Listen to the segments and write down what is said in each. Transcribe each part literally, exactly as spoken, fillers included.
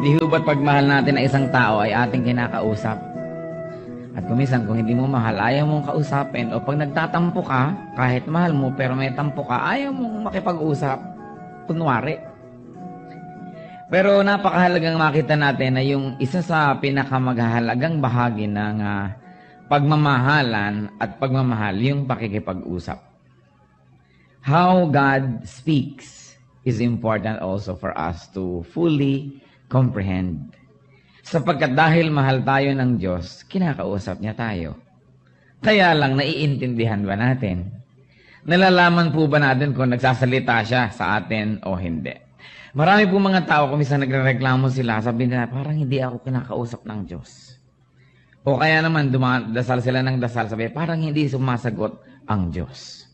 Hindi ho ba't pagmahal natin na isang tao ay ating kinakausap? At kuminsan kung hindi mo mahal, ayaw mong kausapin. O pag nagtatampo ka, kahit mahal mo pero may tampo ka, ayaw mong makipag-usap. Kunwari. Pero napakahalagang makita natin na yung isa sa pinakamagahalagang bahagi ng uh, pagmamahalan at pagmamahal, yung pakikipag-usap. How God speaks is important also for us to fully comprehend. Sapagkat dahil mahal tayo ng Diyos, kinakausap niya tayo. Kaya lang, naiintindihan ba natin? Nalalaman po ba natin kung nagsasalita siya sa atin o hindi? Marami po mga tao, kung minsan nagrereklamo sila, sabihin nila, parang hindi ako kinakausap ng Diyos. O kaya naman, dumadasal sila ng dasal, sabihin, parang hindi sumasagot ang Diyos.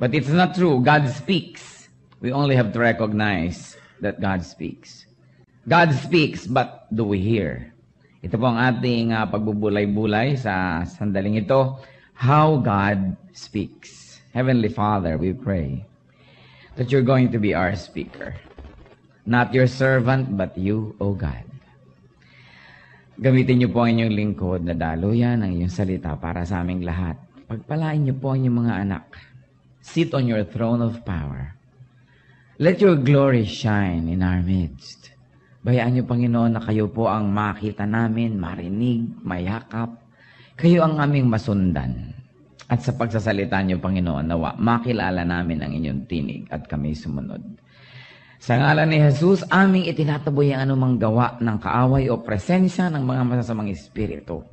But it's not true. God speaks. We only have to recognize that God speaks. God speaks, but do we hear? Ito po ang ating uh, pagbubulay-bulay sa sandaling ito. How God speaks. Heavenly Father, we pray that you're going to be our speaker. Not your servant, but you, O God. Gamitin niyo po ang inyong lingkod na daluyan ang iyong salita para sa aming lahat. Pagpalain niyo po ang inyong mga anak. Sit on your throne of power. Let your glory shine in our midst. Bayaan niyo, Panginoon, na kayo po ang makita namin, marinig, mayakap. Kayo ang aming masundan. At sa pagsasalita niyo, Panginoon, nawa makilala namin ang inyong tinig at kami sumunod. Sa ngalan ni Jesus, aming itinataboy ang anumang gawa ng kaaway o presensya ng mga masasamang espiritu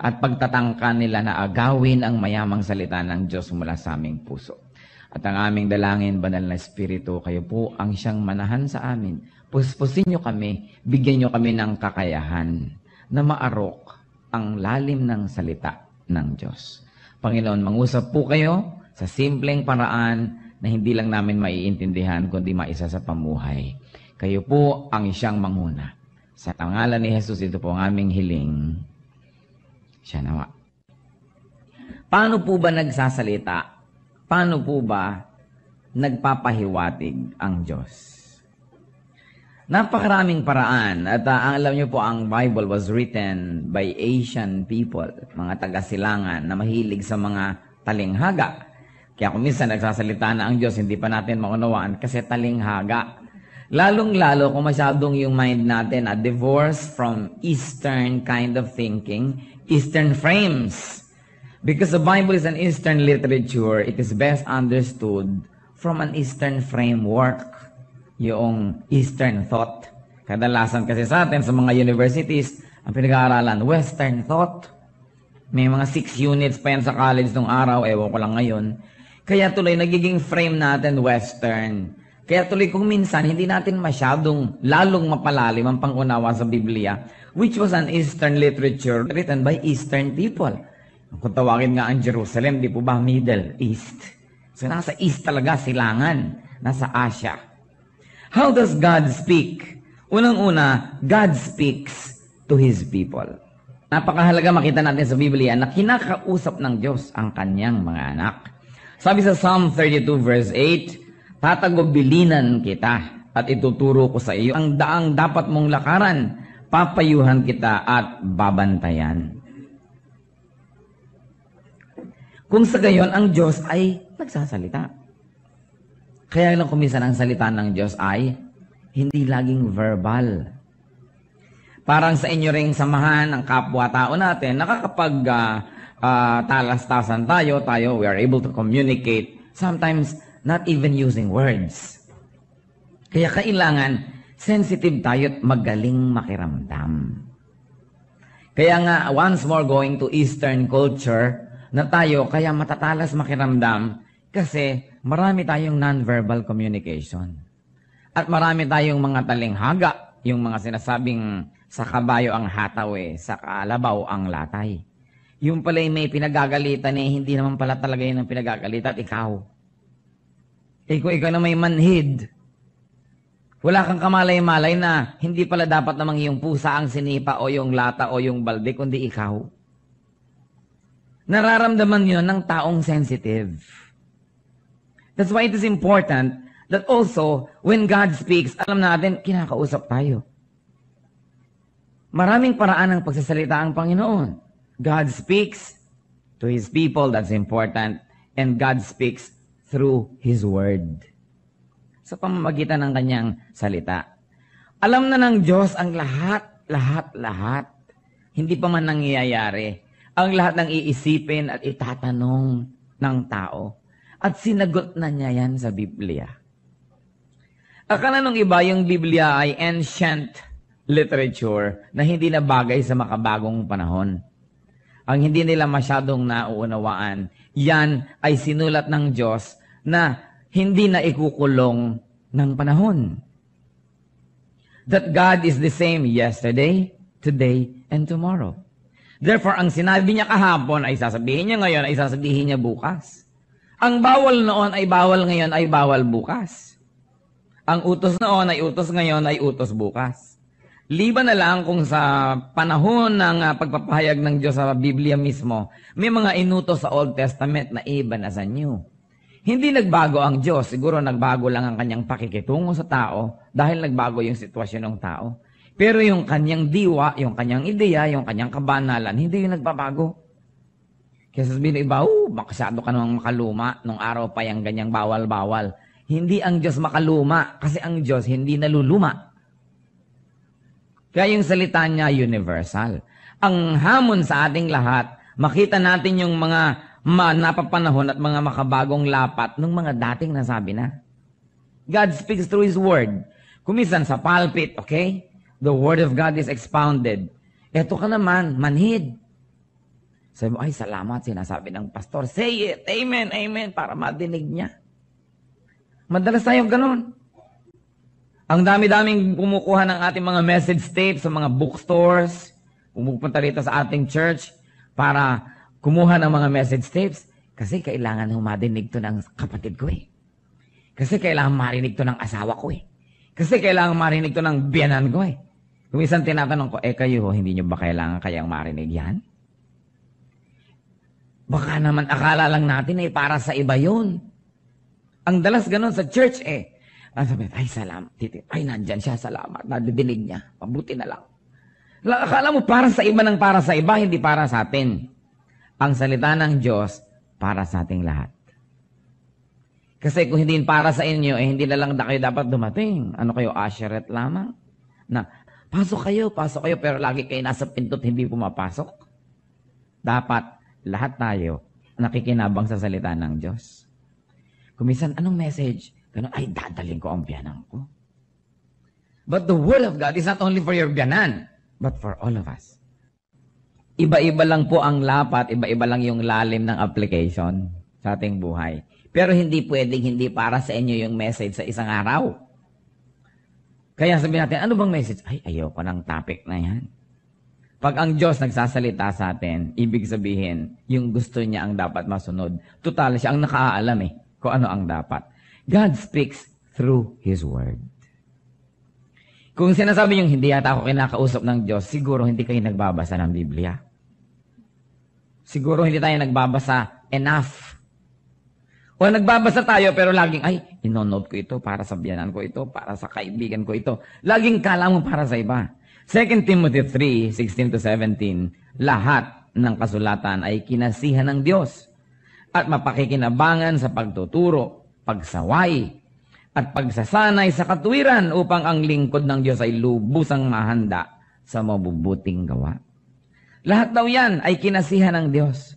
at pagtatangka nila na agawin ang mayamang salita ng Diyos mula sa aming puso. At ang aming dalangin, banal na espiritu, kayo po ang siyang manahan sa amin. Puspusin niyo kami, bigyan niyo kami ng kakayahan na maarok ang lalim ng salita ng Diyos. Panginoon, mangusap po kayo sa simpleng paraan na hindi lang namin maiintindihan kundi maisa sa pamuhay. Kayo po ang siyang manguna. Sa pangalan ni Jesus, ito po ang aming hiling. Siya nawa. Paano po ba nagsasalita? Paano po ba nagpapahiwatig ang Diyos? Napakaraming paraan at uh, alam niyo po, ang Bible was written by Asian people, mga taga-silangan na mahilig sa mga talinghaga. Kaya kung minsan nagsasalita na ang Diyos, hindi pa natin maunawaan kasi talinghaga. Lalong-lalo kung masyadong yung mind natin na uh, divorced from Eastern kind of thinking, Eastern frames. Because the Bible is an Eastern literature, it is best understood from an Eastern framework. Yung Eastern thought. Kadalasan kasi sa atin, sa mga universities, ang pinag-aaralan, Western thought. May mga six units pa yan sa college nung araw, ewan ko lang ngayon. Kaya tuloy, nagiging frame natin, Western. Kaya tuloy, kung minsan, hindi natin masyadong, lalong mapalalim ang pangunawa sa Biblia, which was an Eastern literature written by Eastern people. Kung tawagin nga ang Jerusalem, di po ba, Middle East. So, nasa East talaga, silangan. Nasa Asia. How does God speak? Unang-una, God speaks to His people. Napakahalaga makita natin sa Biblia na kinakausap ng Diyos ang kanyang mga anak. Sabi sa Psalm thirty-two verse eight, tatagubilinan kita at ituturo ko sa iyo ang daang dapat mong lakaran, papayuhan kita at babantayan. Kung sa gayon, ang Diyos ay nagsasalita. Kaya lang kuminsan ang salita ng Diyos ay hindi laging verbal. Parang sa inyo ring samahan ang kapwa-tao natin, nakakapag-talas-tasan uh, uh, tayo, tayo, we are able to communicate, sometimes not even using words. Kaya kailangan sensitive tayo at magaling makiramdam. Kaya nga, once more going to Eastern culture, na tayo kaya matatalas makiramdam kasi marami tayong non-verbal communication. At marami tayong mga talinghaga, yung mga sinasabing sa kabayo ang hataw eh, sa kalabaw ang latay. Yung pala may pinagagalitan eh, hindi naman pala talaga yun ang pinagagalitan, ikaw. Eh kung ikaw na may manhid, wala kang kamalay-malay na hindi pala dapat namang yung pusa ang sinipa o yung lata o yung balde, kundi ikaw. Nararamdaman yun ng taong sensitive. That's why it is important that also, when God speaks, alam natin, kinakausap tayo. Maraming paraan ng pagsasalita ang Panginoon. God speaks to His people, that's important, and God speaks through His Word. Sa pamamagitan ng Kanyang salita. Alam na ng Diyos ang lahat, lahat, lahat. Hindi pa man nangyayari. Ang lahat ng iisipin at itatanong ng tao. At sinagot na niya yan sa Biblia. Akala nung iba, yung Biblia ay ancient literature na hindi na bagay sa makabagong panahon. Ang hindi nila masyadong nauunawaan, yan ay sinulat ng Diyos na hindi na ikukulong ng panahon. That God is the same yesterday, today, and tomorrow. Therefore, ang sinabi niya kahapon ay sasabihin niya ngayon, ay sasabihin niya bukas. Ang bawal noon ay bawal ngayon, ay bawal bukas. Ang utos noon ay utos ngayon, ay utos bukas. Liban na lang kung sa panahon ng uh, pagpapahayag ng Diyos sa Biblia mismo, may mga inutos sa Old Testament na iba na sa New. Hindi nagbago ang Diyos. Siguro nagbago lang ang kanyang pakikitungo sa tao dahil nagbago yung sitwasyon ng tao. Pero yung kanyang diwa, yung kanyang ideya, yung kanyang kabanalan, hindi yung nagbabago. Kaya sabihin ng iba, oh, masyado ka namang makaluma, nung araw pa yung ganyang bawal-bawal. Hindi ang Diyos makaluma kasi ang Diyos hindi naluluma. Kaya yung salita niya, universal. Ang hamon sa ating lahat, makita natin yung mga napapanahon at mga makabagong lapat ng mga dating nasabi na. God speaks through His Word. Kumisan sa pulpit, okay? The Word of God is expounded. Eto ka naman, manhid. Sabi mo, ay salamat, sinasabi ng pastor. Say it, amen, amen, para madinig niya. Madalas tayong ganun. Ang dami-daming kumukuha ng ating mga message tapes sa mga bookstores, pumupunta dito sa ating church para kumuha ng mga message tapes kasi kailangan humadinig to ng kapatid ko eh. Kasi kailangan marinig to ng asawa ko eh. Kasi kailangan marinig to ng biyanan ko eh. Kung isang tinatanong ko, eh kayo, hindi nyo ba kailangan kayang marinig yan? Baka naman akala lang natin eh, para sa iba yun. Ang dalas ganun sa church eh. Ay, salamat, titi. Ay, nandyan siya, salamat. Nadidinig niya. Mabuti na lang. Akala mo, para sa iba ng para sa iba, hindi para sa atin. Ang salita ng Diyos, para sa ating lahat. Kasi kung hindi para sa inyo, eh, hindi na lang na kayo dapat dumating. Ano kayo, asheret lamang? Na, pasok kayo, pasok kayo, pero lagi kayo nasa pintot, hindi pumapasok. Dapat, lahat tayo, nakikinabang sa salita ng Diyos. Kumisan, anong message? Ganun, ay, dadaling ko ang biyanan ko. But the Word of God is not only for your biyanan, but for all of us. Iba-iba lang po ang lapat, iba-iba lang yung lalim ng application sa ating buhay. Pero hindi pwedeng hindi para sa inyo yung message sa isang araw. Kaya sabihin natin, ano bang message? Ay, ayoko ng topic na yan. Pag ang Diyos nagsasalita sa atin, ibig sabihin, yung gusto niya ang dapat masunod. Tutal, siya ang nakaalam eh, kung ano ang dapat. God speaks through His Word. Kung sinasabi niyong hindi yata ako kinakausap ng Diyos, siguro hindi kayo nagbabasa ng Biblia. Siguro hindi tayo nagbabasa enough. O nagbabasa tayo pero laging, ay, inonote ko ito para sa biyanan ko ito, para sa kaibigan ko ito. Laging kala mo para sa iba. Second Timothy three, sixteen to seventeen, lahat ng kasulatan ay kinasihan ng Diyos at mapakikinabangan sa pagtuturo, pagsaway at pagsasanay sa katuwiran upang ang lingkod ng Diyos ay lubusang mahanda sa mabubuting gawa. Lahat daw yan ay kinasihan ng Diyos.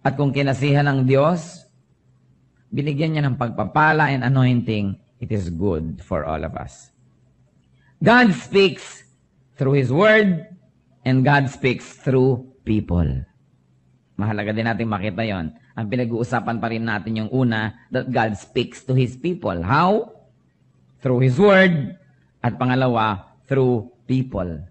At kung kinasihan ng Diyos, binigyan niya ng pagpapala and anointing, it is good for all of us. God speaks through His Word and God speaks through people. Mahalaga din natin makita yon. Ang pinag-uusapan pa rin natin yung una, that God speaks to His people. How? Through His Word. At pangalawa, through people.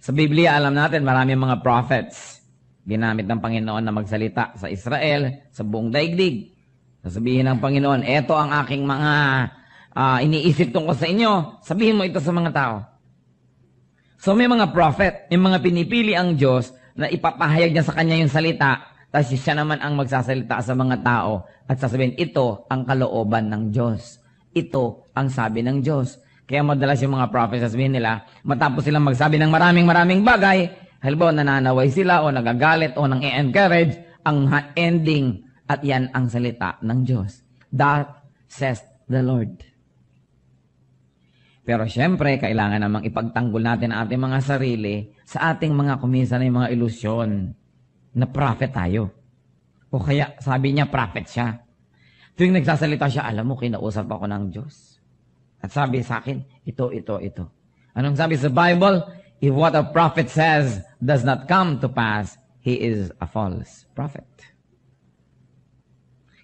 Sa Biblia, alam natin, marami mga prophets. Ginamit ng Panginoon na magsalita sa Israel, sa buong daigdig. Sasabihin ng Panginoon, eto ang aking mga uh, iniisip tungkol sa inyo. Sabihin mo ito sa mga tao. So may mga prophet, may mga pinipili ang Diyos na ipapahayag niya sa kanya yung salita. Tapos siya naman ang magsasalita sa mga tao at sasabihin, ito ang kalooban ng Diyos. Ito ang sabi ng Diyos. Kaya madalas yung mga prophets, sabihin nila, matapos silang magsabi ng maraming maraming bagay, halimbawa nananaway sila o nagagalit o nang i-encourage, ang ending at yan ang salita ng Diyos. That says the Lord. Pero siyempre, kailangan namang ipagtanggol natin ang ating mga sarili sa ating mga kumisa na mga ilusyon na prophet tayo. O kaya sabi niya, prophet siya. Tuwing nagsasalita siya, alam mo, kinausap ako ng Diyos. At sabi sa akin, ito, ito, ito. Anong sabi sa Bible? If what a prophet says does not come to pass, he is a false prophet.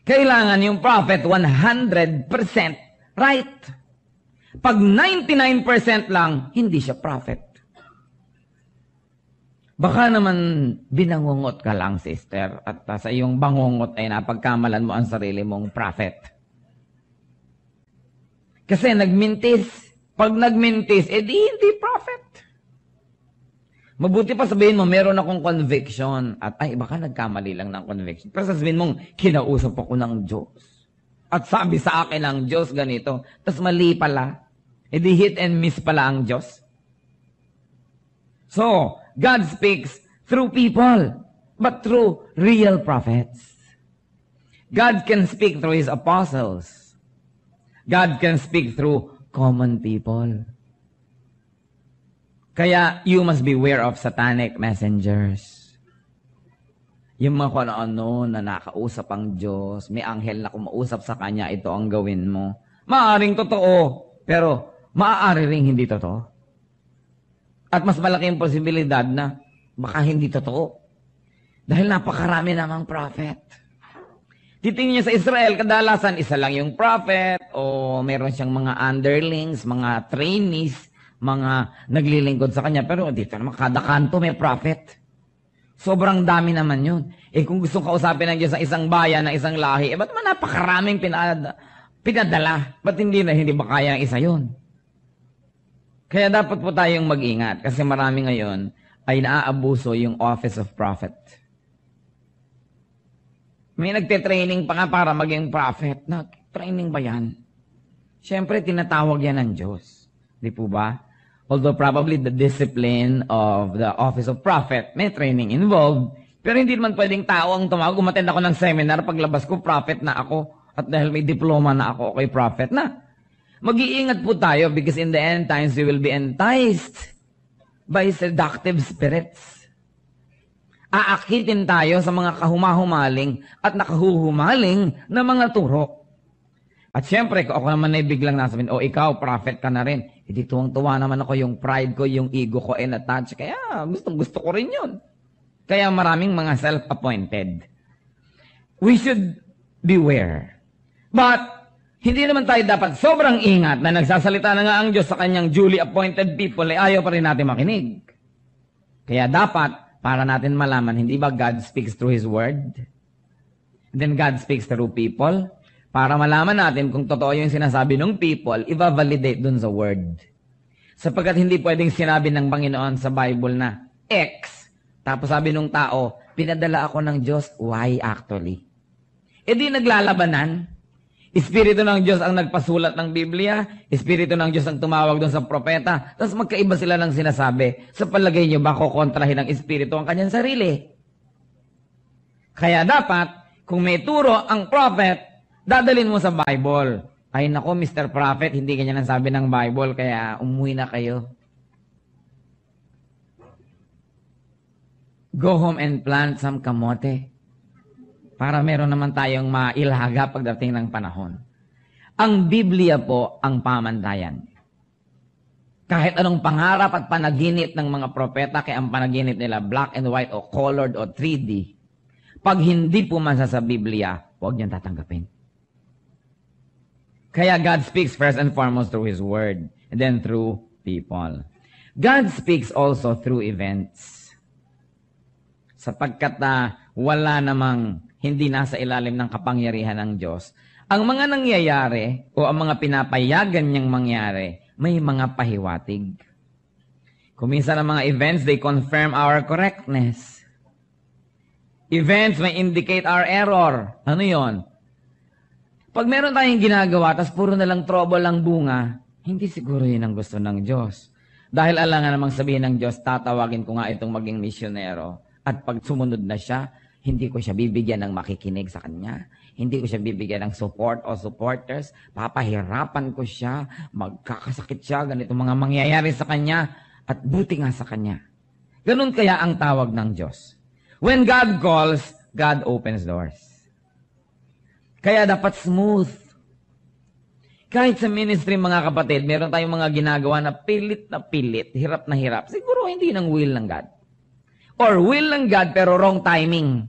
Kailangan yung prophet one hundred percent right. Pag ninety-nine percent lang, hindi siya prophet. Baka naman binangungot ka lang, sister, at sa iyong bangungot ay napagkamalan mo ang sarili mong prophet. Kasi nagmintis. Pag nagmintis, edi hindi prophet. Mabuti pa sabihin mo, meron akong conviction. At ay, baka nagkamali lang ng conviction. Pero sabihin mong, kinausap ako ng Diyos. At sabi sa akin ang Diyos ganito, tas mali pala. E di hit and miss pala ang Diyos. So, God speaks through people, but through real prophets. God can speak through His apostles. God can speak through common people. Kaya, you must beware of satanic messengers. Yung mga kung ano na nakausap ang Diyos, may anghel na kumausap sa kanya, ito ang gawin mo. Maaring totoo, pero maaari ring hindi totoo. At mas malaki yung posibilidad na baka hindi totoo. Dahil napakarami namang prophet. Titingin niyo sa Israel, kadalasan isa lang yung prophet o meron siyang mga underlings, mga trainees, mga naglilingkod sa kanya. Pero dito naman, kada kanto may prophet. Sobrang dami naman yun. Eh kung gusto kausapin ng Diyos sa isang bayan, ng isang lahi, eh ba't man napakaraming pinad pinadala? Ba't hindi na hindi ba kaya ang isa yun? Kaya dapat po tayong mag-ingat kasi marami ngayon ay naaabuso yung office of prophet. May nagte-training pa nga para maging prophet. Nag-training ba yan? Siyempre, tinatawag yan ng Diyos. Di po ba? Although probably the discipline of the office of prophet, may training involved. Pero hindi naman pwedeng tao ang tumawag. Umattend ako ng seminar, paglabas ko, prophet na ako. At dahil may diploma na ako, okay, prophet na. Mag-iingat po tayo because in the end times, we will be enticed by seductive spirits. Aakitin tayo sa mga kahumahumaling at nakahuhumaling na mga turo. At siyempre, kung ako naman ay biglang nasabihin, o oh, ikaw, prophet ka na rin. E di tuwang-tuwa naman ako, yung pride ko, yung ego ko, and attached. Kaya gustong-gusto ko rin yun. Kaya maraming mga self-appointed. We should beware. But, hindi naman tayo dapat sobrang ingat na nagsasalita na nga ang Diyos sa kanyang duly appointed people, eh ayaw pa rin natin makinig. Kaya dapat, para natin malaman, hindi ba God speaks through His Word? Then God speaks through people? Para malaman natin kung totoo yung sinasabi ng people, i-validate dun sa word. Sapagkat hindi pwedeng sinabi ng Panginoon sa Bible na X, tapos sabi ng tao, pinadala ako ng Diyos, Y actually. E di naglalabanan. Espiritu ng Diyos ang nagpasulat ng Biblia, Espiritu ng Diyos ang tumawag dun sa propeta, tapos magkaiba sila ng sinasabi. Sa palagay niyo ba, kukontrahin ng Espiritu ang kanyang sarili? Kaya dapat, kung may turo ang prophet, dadalin mo sa Bible. Ay nako, Mister Prophet, hindi ganyan ang sabi ng Bible, kaya umuwi na kayo. Go home and plant some kamote. Para meron naman tayong mailaga pagdating ng panahon. Ang Biblia po ang pamantayan. Kahit anong pangarap at panaginip ng mga propeta, kaya ang panaginip nila black and white o colored o three D. Pag hindi pumasa sa Biblia, huwag niyang tatanggapin. Kaya God speaks first and foremost through His Word, and then through people. God speaks also through events. Sapagkat na wala namang hindi nasa ilalim ng kapangyarihan ng Diyos, ang mga nangyayari o ang mga pinapayagan niyang mangyari, may mga pahiwatig. Kuminsan ang mga events, they confirm our correctness. Events may indicate our error. Ano yon? Pag meron tayong ginagawa, tas puro na lang trouble ang bunga, Hindi siguro yun ang gusto ng Diyos. Dahil alangan namang sabihin ng Diyos, tatawagin ko nga itong maging misyonero. At pag sumunod na siya, hindi ko siya bibigyan ng makikinig sa kanya. Hindi ko siya bibigyan ng support o supporters. Papahirapan ko siya. Magkakasakit siya. Ganito mga mangyayari sa kanya. At buti nga sa kanya. Ganun kaya ang tawag ng Diyos. When God calls, God opens doors. Kaya dapat smooth. Kahit sa ministry, mga kapatid, meron tayong mga ginagawa na pilit na pilit, hirap na hirap. Siguro hindi ng will ng God. Or will ng God pero wrong timing.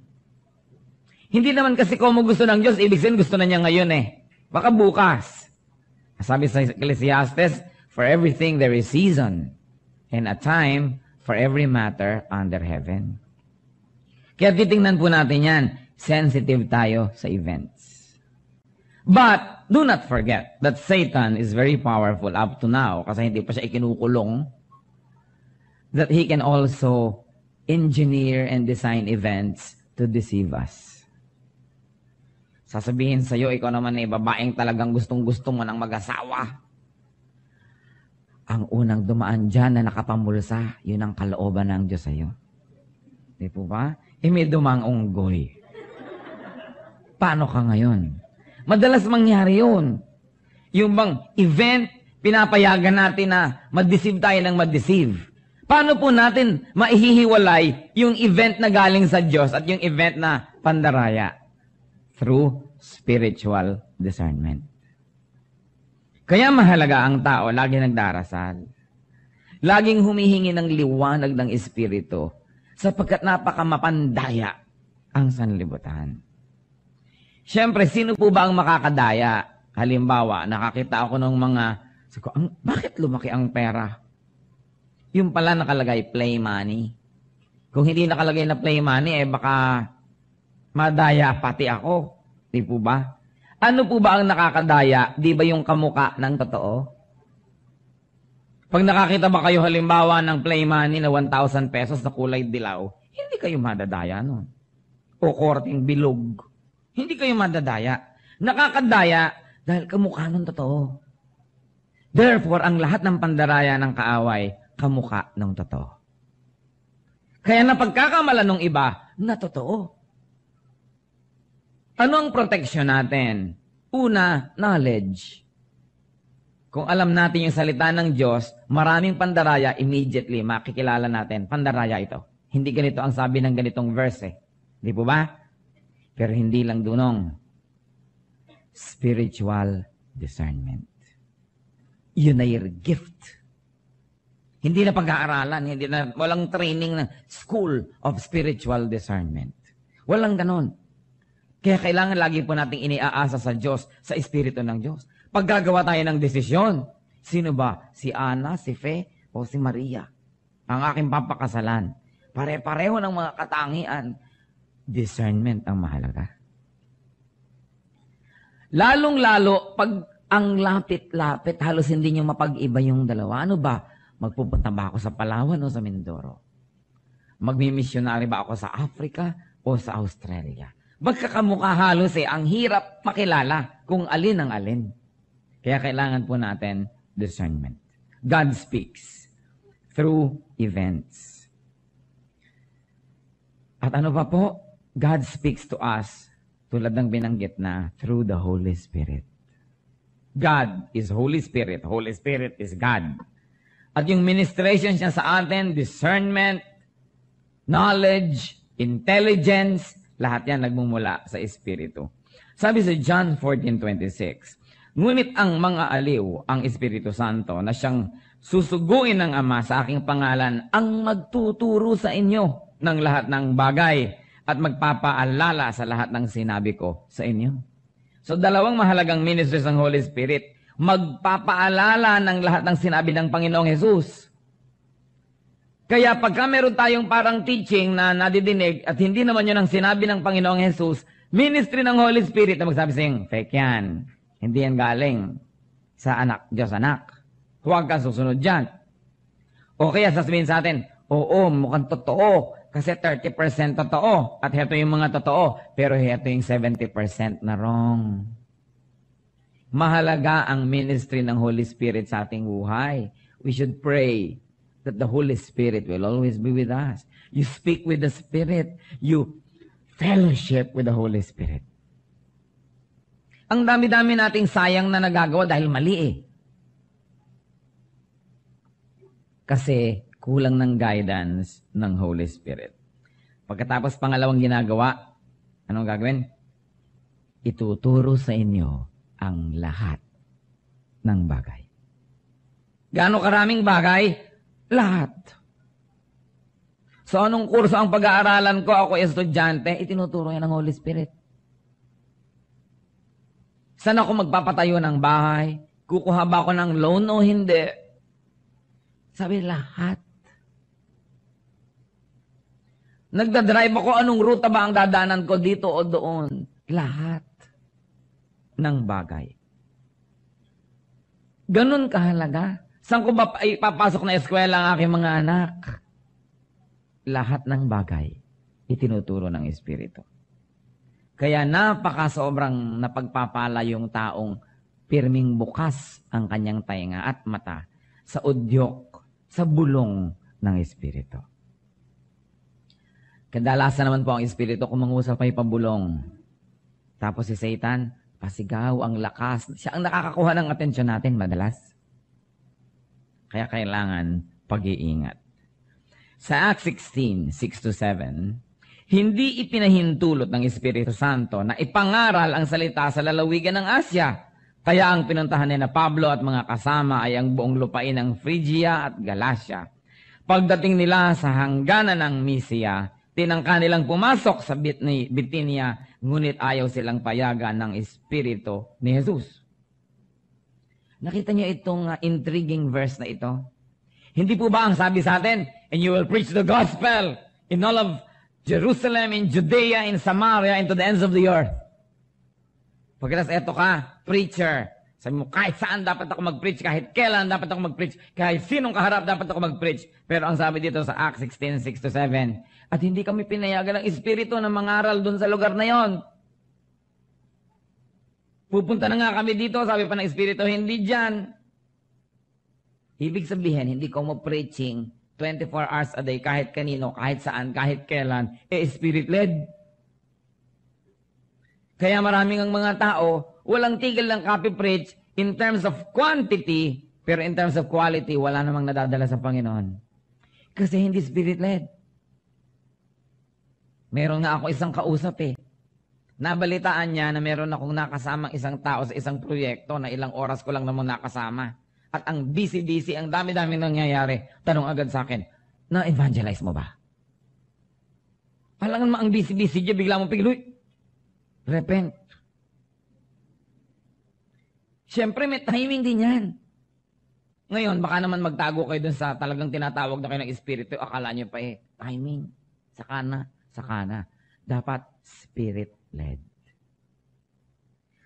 Hindi naman kasi kung gusto ng Diyos, ibig sabihin gusto na niya ngayon eh. Baka bukas. Sabi sa Ecclesiastes, for everything there is season and a time for every matter under heaven. Kaya titingnan po natin yan. Sensitive tayo sa events. But do not forget that Satan is very powerful up to now kasi hindi pa siya ikinukulong, that he can also engineer and design events to deceive us. Sasabihin sa'yo, ikaw naman ay babaeng talagang gustong-gusto mo ng mag-asawa. Ang unang dumaan dyan na nakapamulsa, yun ang kalooban ng Diyos sa'yo. Di po ba? E may dumang unggoy. Paano ka ngayon? Madalas mangyari yun. Yung bang event, pinapayagan natin na madeceive tayo ng madeceive. Paano po natin maihihiwalay yung event na galing sa Diyos at yung event na pandaraya? Through spiritual discernment. Kaya mahalaga ang tao, lagi nagdarasal. Laging humihingi ng liwanag ng Espiritu sapagkat napakamapandaya ang sanlibutan. Siyempre, sino po ba ang makakadaya? Halimbawa, nakakita ako ng mga, bakit lumaki ang pera? Yung pala nakalagay, play money. Kung hindi nakalagay na play money, eh baka madaya pati ako. Di po ba? Ano po ba ang nakakadaya? Di ba yung kamuka ng totoo? Pag nakakita ba kayo halimbawa ng play money na one thousand pesos na kulay dilaw, hindi kayo madadaya nun. O korting bilog. Hindi kayo madadaya. Nakakadaya dahil kamukha ng totoo. Therefore, ang lahat ng pandaraya ng kaaway, kamukha ng totoo. Kaya napagkakamala ng iba na totoo. Ano ang proteksyon natin? Una, knowledge. Kung alam natin yung salita ng Diyos, maraming pandaraya, immediately makikilala natin, pandaraya ito. Hindi ganito ang sabi ng ganitong verse eh. Di po ba? Pero hindi lang dunong. Spiritual discernment. Yun ay your gift. Hindi na pag-aaralan, hindi na, walang training na school of spiritual discernment. Walang ganon. Kaya kailangan lagi po nating iniaasa sa Diyos, sa Espiritu ng Diyos. Paggagawa tayo ng desisyon, sino ba? Si Ana, si Fe, o si Maria? Ang aking papakasalan. Pare-pareho ng mga katangian. Discernment ang mahalaga. Lalong-lalo, pag ang lapit-lapit, halos hindi nyo mapag-iba yung dalawa. Ano ba? Magpupunta ba ako sa Palawan o sa Mindoro? Magmi-missionary ba ako sa Africa o sa Australia? Magkakamukha halos eh, ang hirap makilala kung alin ang alin. Kaya kailangan po natin discernment. God speaks through events. At ano pa po? God speaks to us, tulad ng binanggit na, through the Holy Spirit. God is Holy Spirit. Holy Spirit is God. At yung ministrations niya sa atin, discernment, knowledge, intelligence, lahat yan nagmumula sa Espiritu. Sabi sa John fourteen twenty-six, ngunit ang mga aliw, ang Espiritu Santo, na siyang susuguin ng Ama sa aking pangalan, ang magtuturo sa inyo ng lahat ng bagay at magpapaalala sa lahat ng sinabi ko sa inyo. So dalawang mahalagang ministries ng Holy Spirit, magpapaalala ng lahat ng sinabi ng Panginoong Jesus. Kaya pagka meron tayong parang teaching na nadidinig at hindi naman yun ang sinabi ng Panginoong Jesus, ministry ng Holy Spirit na magsabi sing, fake yan. Hindi yan galing sa anak, Diyos anak. Huwag kang susunod dyan. O kaya sasabihin sa atin, oo, mukhang totoo kasi thirty percent totoo at heto yung mga totoo pero heto yung seventy percent na wrong. Mahalaga ang ministry ng Holy Spirit sa ating buhay. We should pray that the Holy Spirit will always be with us. You speak with the Spirit. You fellowship with the Holy Spirit. Ang dami-dami nating sayang na nagagawa dahil mali eh. Kasi kulang ng guidance ng Holy Spirit. Pagkatapos pangalawang ginagawa, anong gagawin? Ituturo sa inyo ang lahat ng bagay. Gaano karaming bagay? Lahat. So anong kurso ang pag-aaralan ko? Ako estudyante, itinuturo yan ng Holy Spirit. Saan ako magpapatayo ng bahay? Kukuha ba ako ng loan o hindi? Sabi, lahat. Nagdadrive ako, anong ruta ba ang dadaanan ko dito o doon? Lahat ng bagay. Ganun kahalaga. Saan ko ba ipapasok na eskwela ang aking mga anak? Lahat ng bagay itinuturo ng Espiritu. Kaya napakasobrang napagpapala yung taong pirming bukas ang kanyang tainga at mata sa udyok, sa bulong ng Espiritu. Kadalasan naman po ang Espiritu kumangusap ay pabulong. Tapos si Satan, pasigaw, ang lakas. Siya ang nakakakuha ng atensyon natin madalas. Kaya kailangan pag-iingat. Sa Acts sixteen, six to seven, hindi ipinahintulot ng Espiritu Santo na ipangaral ang salita sa lalawigan ng Asya. Kaya ang pinuntahan ni na Pablo at mga kasama ay ang buong lupain ng Phrygia at Galatia. Pagdating nila sa hangganan ng Mysia, tinangka nilang pumasok sa Bithynia, ngunit ayaw silang payagan ng Espiritu ni Jesus. Nakita niyo itong uh, intriguing verse na ito? Hindi po ba ang sabi sa atin, and you will preach the gospel in all of Jerusalem, in Judea, in Samaria, and to the ends of the earth. Pagkatapos, eto ka, preacher. Sabi mo, kahit saan dapat ako mag-preach, kahit kailan dapat ako mag-preach, kahit sinong kaharap dapat ako mag-preach. Pero ang sabi dito sa Acts sixteen, six to seven, at hindi kami pinayagan ng Espiritu na mangaral doon sa lugar na yon. Pupunta na nga kami dito, sabi pa ng Espiritu, hindi dyan. Ibig sabihin, hindi ko mo-preaching twenty-four hours a day, kahit kanino, kahit saan, kahit kailan, eh Spirit-led. Kaya maraming ang mga tao, walang tigil ng copy-preach in terms of quantity, pero in terms of quality, wala namang nadadala sa Panginoon. Kasi hindi Spirit-led. Meron nga ako isang kausap eh. Nabalitaan niya na meron akong nakasamang isang tao sa isang proyekto na ilang oras ko lang naman nakasama. At ang busy-busy, ang dami-dami nangyayari. Tanong agad sa akin, na-evangelize mo ba? Alangan mo ang busy-busy niya, bigla mo pigloy. Repent. Siyempre, may timing din yan. Ngayon, baka naman magtago kayo dun sa talagang tinatawag na kayo ng Espiritu. Akala nyo pa eh, timing. Saka na, saka na. Dapat Spirit-led.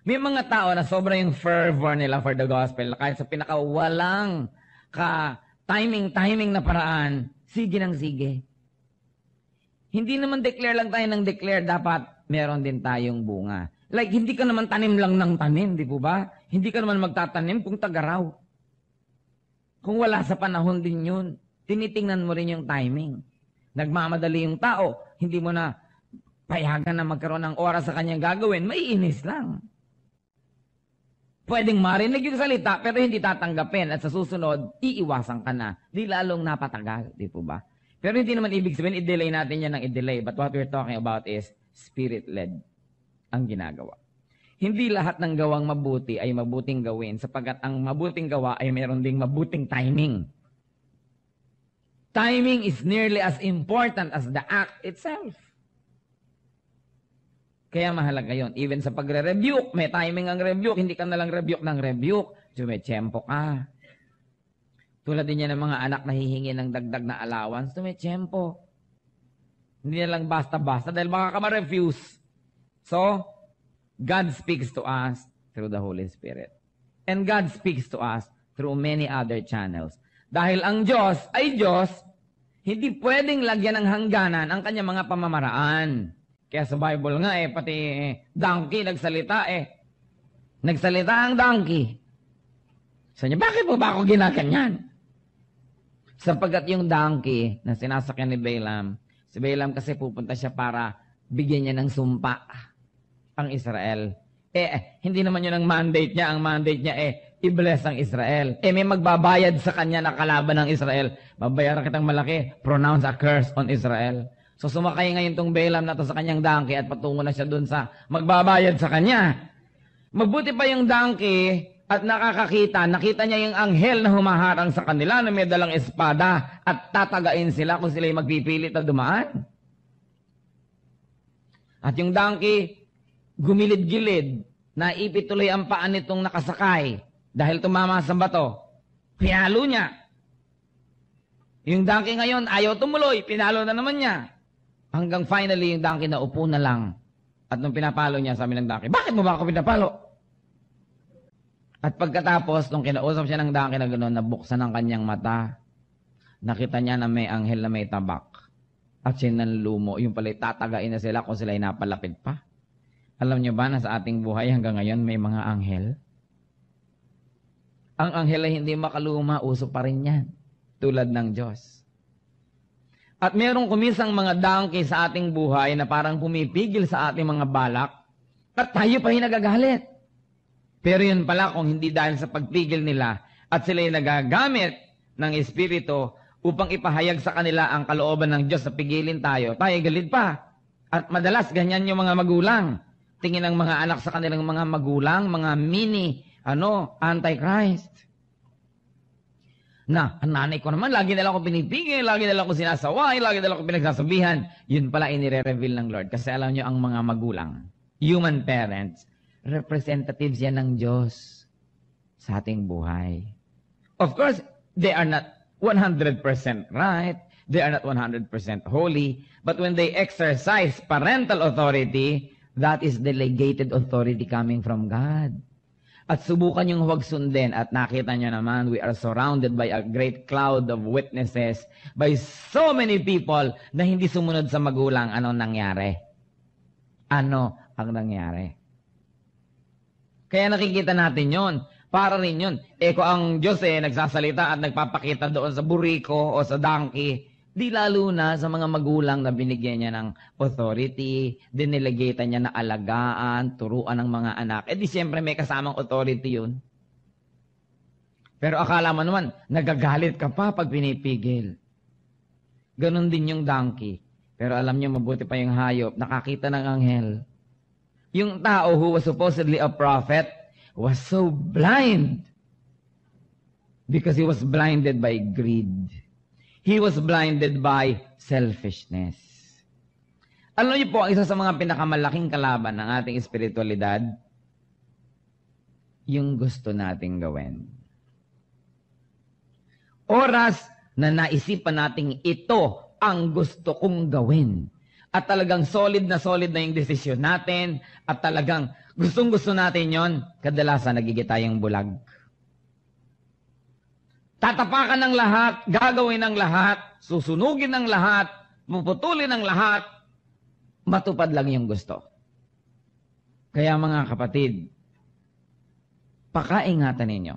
May mga tao na sobrang yung fervor nila for the gospel. Kahit sa pinakawalang ka-timing-timing na paraan, sige ng sige. Hindi naman declare lang tayo ng declare. Dapat meron din tayong bunga. Like, hindi ka naman tanim lang ng tanim, di po ba? Hindi ka naman magtatanim kung tagaraw. Kung wala sa panahon din yun, tinitingnan mo rin yung timing. Nagmamadali yung tao, hindi mo na payagan na magkaroon ng oras sa kanyang gagawin, maiinis lang. Pwedeng marinig yung salita, pero hindi tatanggapin at sa susunod, iiwasan ka na. Di lalong napatagal, di po ba? Pero hindi naman ibig sabihin, i-delay natin yan ng i-delay. But what we're talking about is Spirit-led ang ginagawa. Hindi lahat ng gawang mabuti ay mabuting gawin sapagkat ang mabuting gawa ay mayroon ding mabuting timing. Timing is nearly as important as the act itself. Kaya mahalaga yon. Even sa pagre-rebuke, may timing ang rebuke. Hindi ka nalang rebuke ng rebuke. Tumetsyempo ka. Tulad din yan ng mga anak na hihingi ng dagdag na allowance. Tumetsyempo. Hindi na lang basta-basta dahil baka ka ma-refuse. So, God speaks to us through the Holy Spirit. And God speaks to us through many other channels. Dahil ang Diyos ay Diyos, hindi pwedeng lagyan ng hangganan ang kanyang mga pamamaraan. Kaya sa Bible nga eh, pati eh, donkey nagsalita eh. Nagsalita ang donkey sa niya, bakit po ba ako ginaganyan? Sapagkat yung donkey na sinasakyan ni Balaam, si Balaam kasi pupunta siya para bigyan niya ng sumpa ang Israel. Eh, hindi naman yun ang mandate niya. Ang mandate niya eh, i-bless ang Israel. Eh, may magbabayad sa kanya na kalaban ng Israel. Babayaran kitang malaki. Pronounce a curse on Israel. So sumakay ngayon tong Balaam na to sa kanyang donkey at patungo na siya dun sa magbabayad sa kanya. Mabuti pa yung donkey at nakakakita, nakita niya yung anghel na humaharang sa kanila na may dalang espada at tatagain sila kung sila'y magpipilit na dumaan. At yung donkey, gumilid-gilid, naipit tuloy ang paan nitong nakasakay dahil tumama sa bato. Pinalo niya. Yung donkey ngayon, ayaw tumuloy, pinalo na naman niya. Hanggang finally, yung donkey naupo na lang. At nung pinapalo niya, sabi ng donkey, bakit mo ba ako pinapalo? At pagkatapos, nung kinausap siya ng donkey na gano'n, nabuksan ang kanyang mata, nakita niya na may anghel na may tabak. At sinanlumo, yung pala'y tatagain na sila kung sila'y napalapit pa. Alam niyo ba na sa ating buhay hanggang ngayon may mga anghel? Ang anghel ay hindi makaluma, uso pa rin yan, tulad ng Diyos. At merong kumisang mga donkey sa ating buhay na parang pumipigil sa ating mga balak at tayo pa'y nagagalit. Pero yun pala kung hindi dahil sa pagpigil nila at sila'y nagagamit ng Espiritu upang ipahayag sa kanila ang kalooban ng Diyos sa pigilin tayo, tayo galit pa. At madalas ganyan yung mga magulang. Tingin ng mga anak sa kanilang mga magulang, mga mini, ano, anti-Christ. Na, ang nanay ko naman, lagi nila ako pinipigil, lagi nila ako sinasaway, lagi nila ako pinagsasabihan. Yun pala inire-reveal ng Lord. Kasi alam nyo, ang mga magulang, human parents, representatives yan ng Diyos sa ating buhay. Of course, they are not one hundred percent right. They are not one hundred percent holy. But when they exercise parental authority, that is delegated authority coming from God. At subukan yung huwag sundin. At nakita nyo naman, we are surrounded by a great cloud of witnesses, by so many people na hindi sumunod sa magulang. Ano nangyari? Ano ang nangyari? Kaya nakikita natin yon, para rin yon. E ko ang Diyos eh, nagsasalita at nagpapakita doon sa buriko o sa donkey, di lalo na sa mga magulang na binigyan niya ng authority, dinilegatean niya na alagaan, turuan ng mga anak. E di siyempre may kasamang authority yun. Pero akala mo naman, nagagalit ka pa pag pinipigil. Ganon din yung donkey. Pero alam niyo, mabuti pa yung hayop, nakakita ng anghel. Yung tao who was supposedly a prophet was so blind because he was blinded by greed. He was blinded by selfishness. Alam niyo po, ang isa sa mga pinakamalaking kalaban ng ating espiritualidad, yung gusto nating gawin. Oras na naisipan nating ito ang gusto kong gawin. At talagang solid na solid na yung desisyon natin at talagang gustong-gusto natin yon, kadalasan nagigit tayong bulag. Tatapakan ng lahat, gagawin ng lahat, susunugin ng lahat, puputulin ng lahat, matupad lang yung gusto. Kaya mga kapatid, pakaingatan ninyo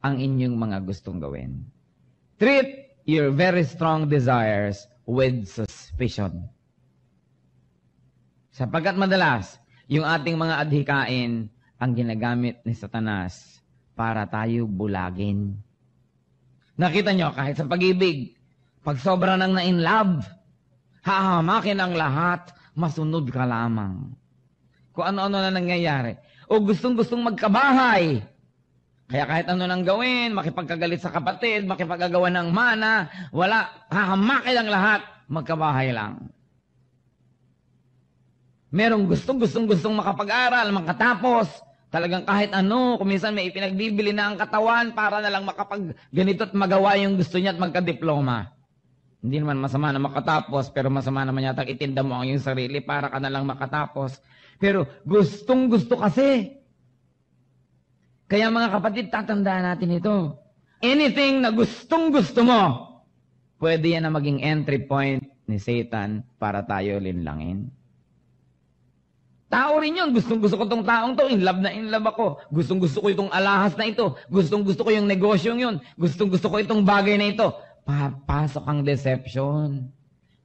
ang inyong mga gustong gawin. Treat your very strong desires with suspicion. Sapagkat madalas, yung ating mga adhikain ang ginagamit ni Satanas para tayo bulagin. Nakita nyo, kahit sa pag-ibig, pag sobra nang na-inlove, hahamakin ang lahat, masunod ka lamang. Kung ano-ano na nangyayari. O gustong-gustong magkabahay, kaya kahit ano nang gawin, makipagkagalit sa kapatid, makipagagawa ng mana, wala, hahamakin ang lahat, magkabahay lang. Merong gustong-gustong-gustong makapag-aral, makatapos, talagang kahit ano, kung minsan may ipinagbibili na ang katawan para na lang makapag-ganito at magawa yung gusto niya at magka-diploma. Hindi naman masama na makatapos, pero masama naman yata itinda mo ang iyong sarili para ka na lang makatapos. Pero gustong-gusto kasi. Kaya mga kapatid, tatandaan natin ito. Anything na gustong-gusto mo, pwede yan na maging entry point ni Satan para tayo linlangin. Tao rin yun. Gustong-gusto ko tong taong to. In love na in love ako. Gustong-gusto ko itong alahas na ito. Gustong-gusto ko yung negosyong yun. Gustong-gusto ko itong bagay na ito. Papasok ang deception.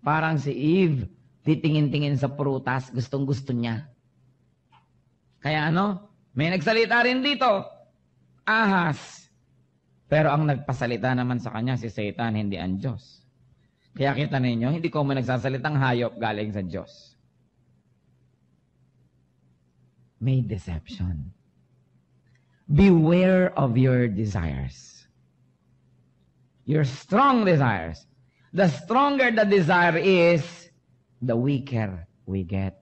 Parang si Eve, titingin-tingin sa prutas. Gustong-gusto niya. Kaya ano? May nagsalita rin dito. Ahas. Pero ang nagpasalita naman sa kanya, si Satan, hindi ang Diyos. Kaya kita ninyo, hindi ko mo nagsasalitang hayop galing sa Diyos. May deception. Beware of your desires. Your strong desires. The stronger the desire is, the weaker we get.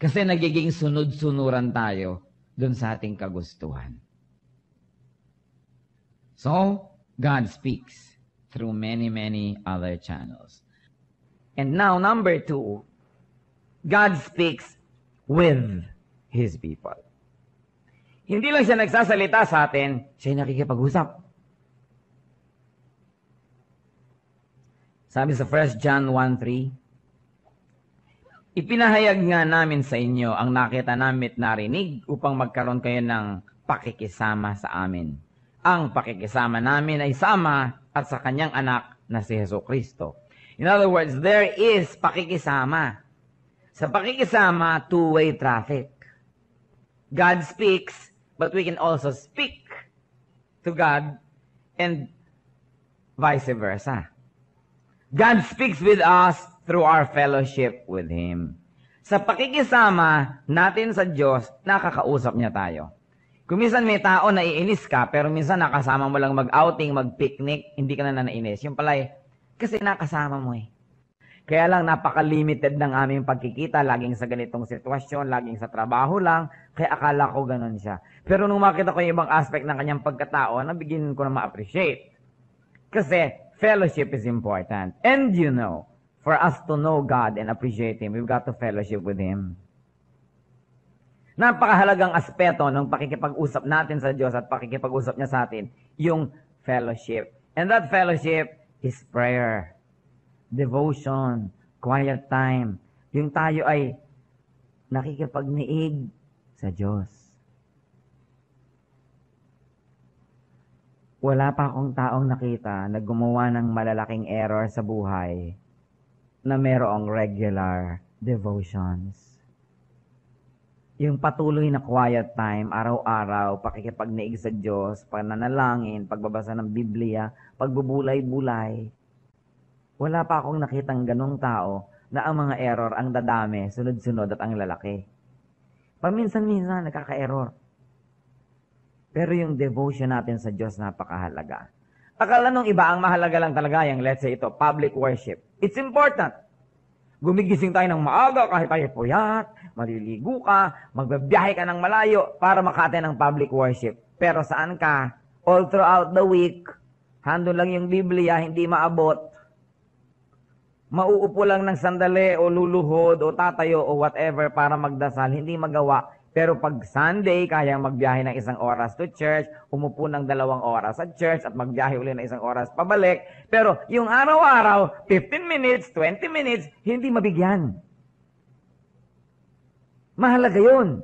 Kasi nagiging sunod-sunuran tayo dun sa ating kagustuhan. So, God speaks through many, many other channels. And now, number two, God speaks with His people. Hindi lang siya nagsasalita sa atin, siya nakikipag-usap. Sabi sa First John one three, ipinahayag nga namin sa inyo ang nakita namin at narinig upang magkaroon kayo ng pakikisama sa amin. Ang pakikisama namin ay sama at sa kanyang anak na si Hesus Kristo. In other words, there is pakikisama. Sa pakikisama, two-way traffic. God speaks, but we can also speak to God and vice versa. God speaks with us through our fellowship with Him. Sa pakikisama natin sa Diyos, nakakausap niya tayo. Kung minsan may tao na iinis ka, pero minsan nakasama mo lang mag-outing, mag-picnic, hindi ka na nainis. Yung pala eh, kasi nakasama mo eh. Kaya lang napaka-limited ng aming pagkikita, laging sa ganitong sitwasyon, laging sa trabaho lang, kaya akala ko ganun siya. Pero nung makita ko yung ibang aspect ng kanyang pagkatao, nabigyan ko na ma-appreciate. Kasi fellowship is important. And you know, for us to know God and appreciate Him, we've got to fellowship with Him. Napakahalagang aspeto ng pakikipag-usap natin sa Diyos at pakikipag-usap niya sa atin, yung fellowship. And that fellowship is prayer, devotion, quiet time. Yung tayo ay nakikipagniig sa Diyos. Wala pa akong taong nakita na gumawa ng malalaking error sa buhay na merong regular devotions. Yung patuloy na quiet time, araw-araw, pakikipagniig sa Diyos, pananalangin, pagbabasa ng Biblia, pagbubulay-bulay. Wala pa akong nakitang ganong tao na ang mga error ang dadami, sunod-sunod at ang lalaki. Paminsan-minsan, nakaka-error. Pero yung devotion natin sa Diyos, napakahalaga. Akala nung iba, ang mahalaga lang talaga yung, let's say ito, public worship. It's important. Gumigising tayo ng maaga kahit tayo puyat, maliligo ka, magbabiyahe ka ng malayo para makaten ng public worship. Pero saan ka? All throughout the week, handon lang yung Biblia, hindi maabot. Mauupo lang ng sandali o luluhod o tatayo o whatever para magdasal, hindi magawa. Pero pag Sunday, kaya magbiyahe ng isang oras to church, umupo ng dalawang oras sa church at magbiyahe uli ng isang oras pabalik. Pero yung araw-araw, fifteen minutes, twenty minutes, hindi mabigyan. Mahalaga yun.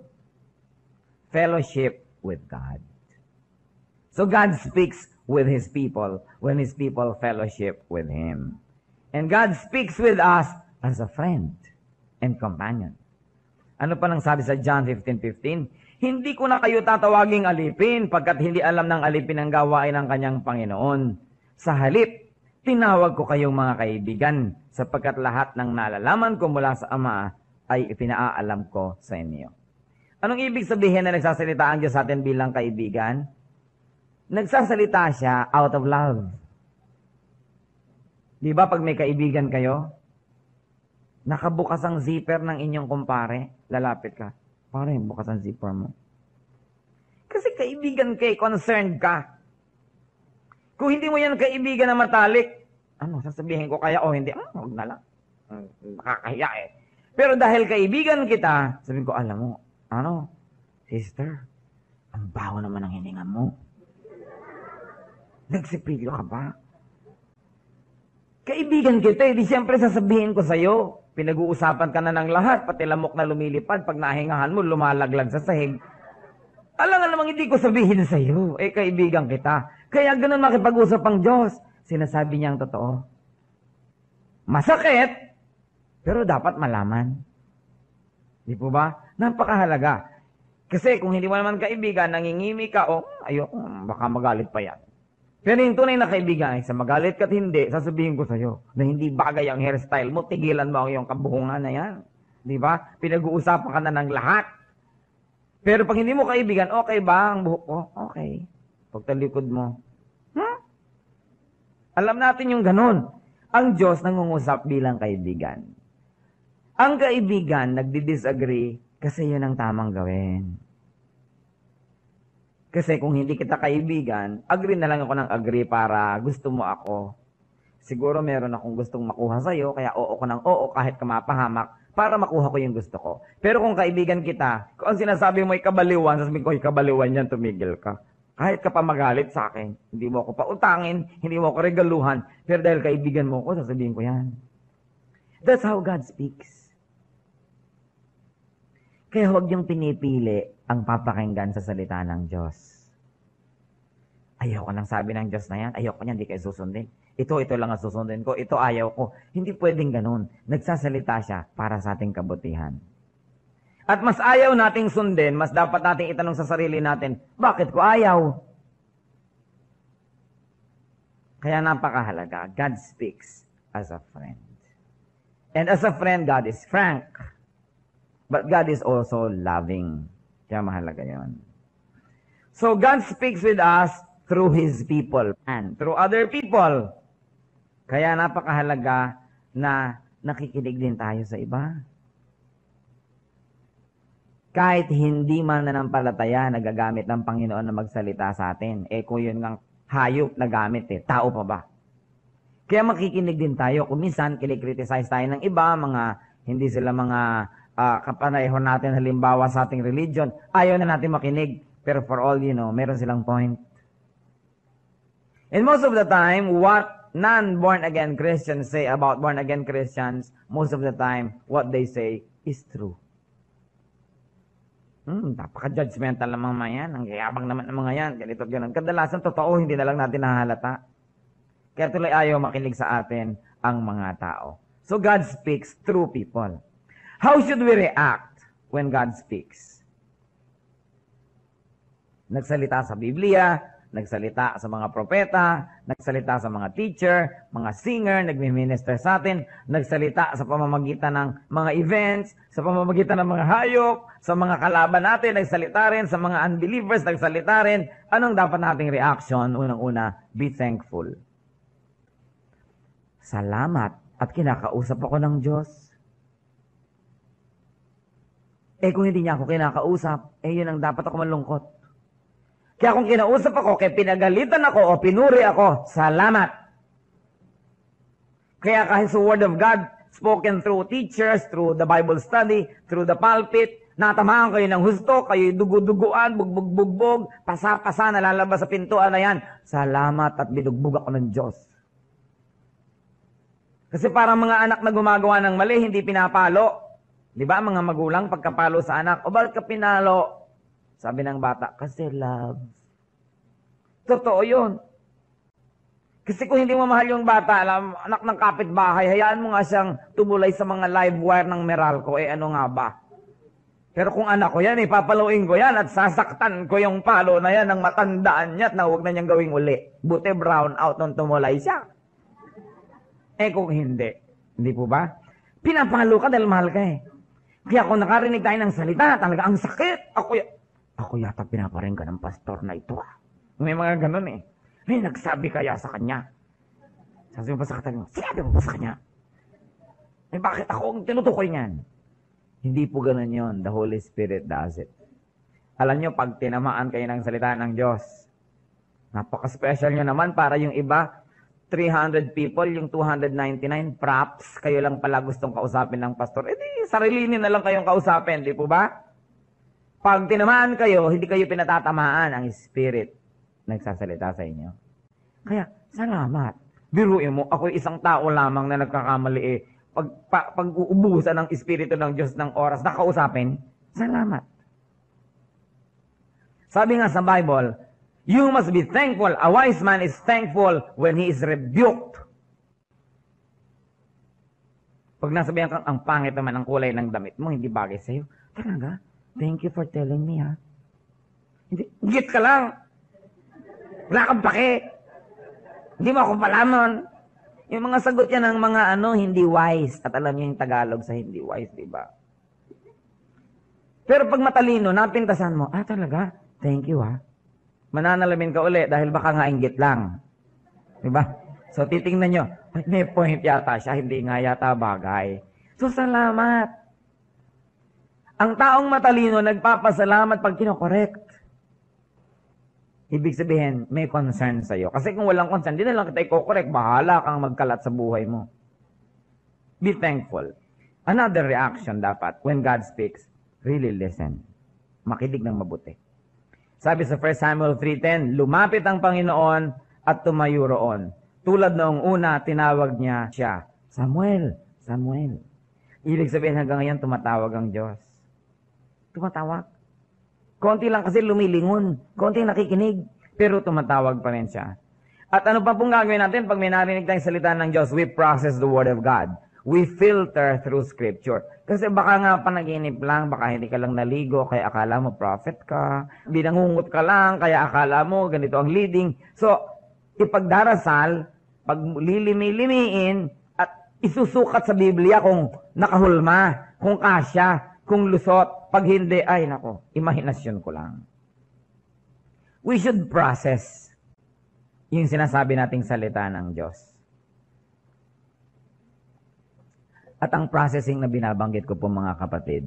Fellowship with God. So God speaks with His people when His people fellowship with Him. And God speaks with us as a friend and companion. Ano pa nang sabi sa John fifteen fifteen? Hindi ko na kayo tatawaging alipin pagkat hindi alam ng alipin ang gawain ng kanyang Panginoon. Sa halip, tinawag ko kayong mga kaibigan sapagkat lahat ng nalalaman ko mula sa Ama ay ipinaalam ko sa inyo. Anong ibig sabihin na nagsasalita ang Diyos sa atin bilang kaibigan? Nagsasalita siya out of love. Di ba pag may kaibigan kayo? Nakabukas ang zipper ng inyong kumpare, lalapit ka. Pare, bukas ang zipper mo. Kasi kaibigan kay concerned ka. Kung hindi mo yan kaibigan na matalik, ano, sasabihin ko kaya o oh, hindi, ah, huwag na lang. Nakakahiya eh. Pero dahil kaibigan kita, sabihin ko, alam mo, ano, sister, ang baho naman ang hininga mo. Nagsipilyo ka ba? Kaibigan kita, eh, di siyempre sasabihin ko sa'yo. Pinag-uusapan ka na ng lahat, pati lamok na lumilipad, pag nahingahan mo, lumalaglag sa sahig. Alam nga namang hindi ko sabihin sa'yo, eh kaibigan kita. Kaya ganun makipag-usap ang Diyos. Sinasabi niya ang totoo. Masakit, pero dapat malaman. Di po ba? Napakahalaga. Kasi kung hindi mo naman kaibigan, nangingimi ka, o oh, ayoko, baka magalit pa yan. Pero yung tunay na kaibigan, ay sa magalit ka't hindi, sasabihin ko sa'yo na hindi bagay ang hairstyle mo, tigilan mo ang iyong kabuhungan na yan. Di ba? Pinag-uusapan ka na ng lahat. Pero pag hindi mo kaibigan, okay ba ang buhok ko? Okay. Pagtalikod mo. Hmm? Alam natin yung ganun. Ang Diyos nangungusap bilang kaibigan. Ang kaibigan nagdi-disagree kasi yun ang tamang gawin. Kasi kung hindi kita kaibigan, agree na lang ako ng agree para gusto mo ako. Siguro meron akong gustong makuha sa'yo, kaya oo ko ng oo kahit ka mapahamak para makuha ko yung gusto ko. Pero kung kaibigan kita, kung ang sinasabi mo ay kabaliwan, sasabihin ko ay kabaliwan yan, tumigil ka. Kahit ka pa magalit sa akin, hindi mo ako pautangin, hindi mo ako regaluhan, pero dahil kaibigan mo ako, sasabihin ko yan. That's how God speaks. Kaya huwag niyong pinipili ang papakinggan sa salita ng Diyos. Ayaw ko nang sabi ng Diyos na yan. Ayaw ko niyan, hindi kayo susundin. Ito, ito lang ang susundin ko. Ito, ayaw ko. Hindi pwedeng ganun. Nagsasalita siya para sa ating kabutihan. At mas ayaw nating sundin, mas dapat nating itanong sa sarili natin, bakit ko ayaw? Kaya napakahalaga. God speaks as a friend. And as a friend, God is frank. But God is also loving. Kaya mahalaga yun. So God speaks with us through His people and through other people. Kaya napakahalaga na nakikinig din tayo sa iba. Kahit hindi man nanampalataya, nagagamit ng Panginoon na magsalita sa atin. Eh kung yun ngang hayop na gamit eh, tao pa ba? Kaya makikinig din tayo. Kung minsan, kinikriticize tayo ng iba, mga hindi sila mga... Uh, kapareho natin halimbawa sa ating religion, ayaw na natin makinig. Pero for all you know, meron silang point. And most of the time, what non-born-again Christians say about born-again Christians, most of the time, what they say is true. Hmm, napaka-judgmental naman mga yan. Ang gayabang naman ng mga yan. Ganito, ganun. Kadalasan, totoo, hindi na lang natin nahalata. Kaya tuloy ayaw makinig sa atin ang mga tao. So God speaks through people. How should we react when God speaks? Nagsalita sa Biblia, nagsalita sa mga propeta, nagsalita sa mga teacher, mga singer, nagmi-minister sa atin, nagsalita sa pamamagitan ng mga events, sa pamamagitan ng mga hayop, sa mga kalaban natin, nagsalita rin, sa mga unbelievers, nagsalita rin. Anong dapat nating reaction? Unang-una, be thankful. Salamat at kinakausap ako ng Diyos. Eh kung hindi niya ako kinakausap, eh yun ang dapat ako malungkot. Kaya kung kinausap ako, kaya pinagalitan ako o pinuri ako, salamat. Kaya kahit sa Word of God, spoken through teachers, through the Bible study, through the pulpit, natamaan kayo ng husto, kayo duguduguan, bugbugbugbog, pasapasa, nalalabas sa pintuan na yan, salamat at binugbog ako ng Diyos. Kasi parang mga anak na gumagawa ng mali, hindi pinapalo. Di ba, mga magulang, pagkapalo sa anak, o bakit ka pinalo? Sabi ng bata, kasi love. Totoo yun. Kasi kung hindi mo mahal yung bata, alam, anak ng kapitbahay, hayaan mo nga siyang tumulay sa mga live wire ng Meralco, eh ano nga ba? Pero kung anak ko yan, eh, papaluin ko yan at sasaktan ko yung palo na yan ng matandaan niya at na huwag na niyang gawing uli. Buti brown out nung tumulay siya. Eh kung hindi, hindi po ba? Pinapalo ka dahil mahal ka eh. Kaya kung nakarinig tayo ng salita, talaga ang sakit. Ako, ako yata pinaparing ka ng pastor na ito. May mga ganun eh. May nagsabi kaya sa kanya. Sabi mo pa sa katabi mo, sinabi mo pa sa kanya. Eh bakit ako ang tinutukoy niyan? Hindi po ganun yun. The Holy Spirit does it. Alam nyo, pag tinamaan kayo ng salita ng Diyos, napaka-special nyo naman para yung iba, three hundred people, yung two hundred ninety-nine, props, kayo lang pala gustong kausapin ng pastor. Eh di, sarilinin na lang kayong kausapin, di po ba? Pag tinamaan kayo, hindi kayo pinatatamaan, ang Spirit nagsasalita sa inyo. Kaya, salamat Biruin mo, ako isang tao lamang na nagkakamali eh. Pag, pa, pag uubusan ng Espiritu ng Diyos ng oras na kausapin, salamat. Sabi nga sa Bible, you must be thankful. A wise man is thankful when he is rebuked. Pag nasabihan kang, ang pangit naman ang kulay ng damit mo, hindi bagay sa'yo. Talaga? Thank you for telling me, ha? Hindi, git ka lang. Wala kang pake. Hindi mo ako palaman. Yung mga sagot yan ng mga ano, hindi wise. At alam niyo yung Tagalog sa hindi wise, di ba? Pero pag matalino, napintasan mo, ah talaga, thank you ha. Mananalamin ka uli dahil baka nga inggit lang. Di ba? So titingnan nyo, may point yata siya, hindi nga yata bagay. So salamat. Ang taong matalino, nagpapasalamat pag kinokorekt. Ibig sabihin, may concern sa'yo. Kasi kung walang concern, di na lang kita i-correct. Bahala kang magkalat sa buhay mo. Be thankful. Another reaction dapat, when God speaks, really listen. Makinig ng mabuti. Sabi sa First Samuel three ten, lumapit ang Panginoon at tumayo roon. Tulad noong una, tinawag niya siya, Samuel, Samuel. Ibig sabihin hanggang ngayon, tumatawag ang Diyos. Tumatawag. Konti lang kasi lumilingon. Konti nakikinig. Pero tumatawag pa rin siya. At ano pa pong gagawin natin pag may narinig tayong salita ng Diyos? We process the Word of God. We filter through Scripture. Kasi baka nga panaginip lang, baka hindi ka lang naligo, kaya akala mo prophet ka. Binangungot ka lang, kaya akala mo ganito ang leading. So, ipagdarasal, paglilimi-limiin, at isusukat sa Biblia kung nakahulma, kung kasya, kung lusot. Pag hindi, ay nako, imahinasyon ko lang. We should process yung sinasabi nating salita ng Diyos. At ang processing na binabanggit ko po mga kapatid,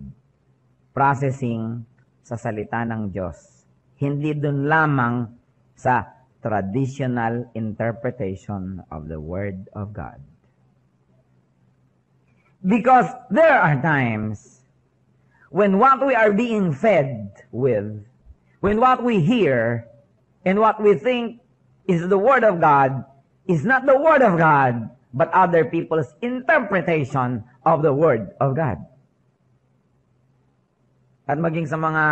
processing sa salita ng Diyos, hindi dun lamang sa traditional interpretation of the Word of God. Because there are times when what we are being fed with, when what we hear and what we think is the Word of God, is not the Word of God, but other people's interpretation of the Word of God. At maging sa mga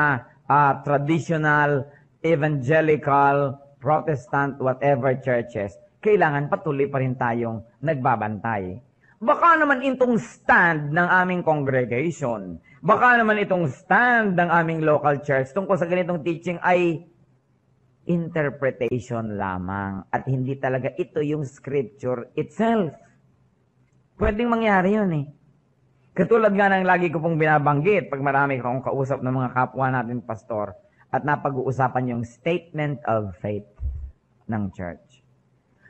uh, traditional, evangelical, Protestant, whatever churches, kailangan patuloy pa rin tayong nagbabantay. Baka naman itong stand ng aming congregation, baka naman itong stand ng aming local church tungkol sa ganitong teaching ay interpretation lamang at hindi talaga ito yung scripture itself. Pwedeng mangyari yun eh. Katulad nga ng lagi ko pong binabanggit pag marami akong kausap ng mga kapwa natin, pastor, at napag-uusapan yung statement of faith ng church.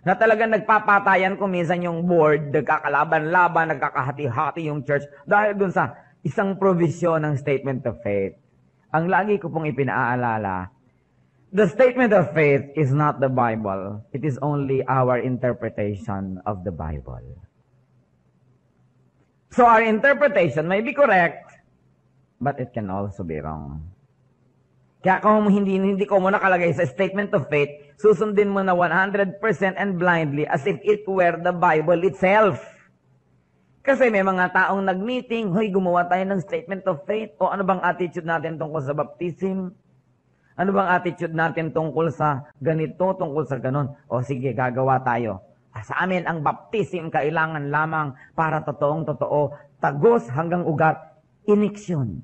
Na talagang nagpapatayan ko minsan yung board, nagkakalaban-laban, nagkakahati-hati yung church dahil dun sa isang provision ng statement of faith. Ang lagi ko pong ipinaalala, the statement of faith is not the Bible. It is only our interpretation of the Bible. So our interpretation may be correct, but it can also be wrong. Kaya kung hindi, hindi ko mo nakalagay sa statement of faith, susundin mo na one hundred percent and blindly as if it were the Bible itself. Kasi may mga taong nag-meeting, hoy, gumawa tayo ng statement of faith. O ano bang attitude natin tungkol sa baptism? Ano bang attitude natin tungkol sa ganito, tungkol sa ganon? O sige, gagawa tayo. Sa amin, ang baptism kailangan lamang para totoong-totoo, tagos hanggang ugat, iniksyon.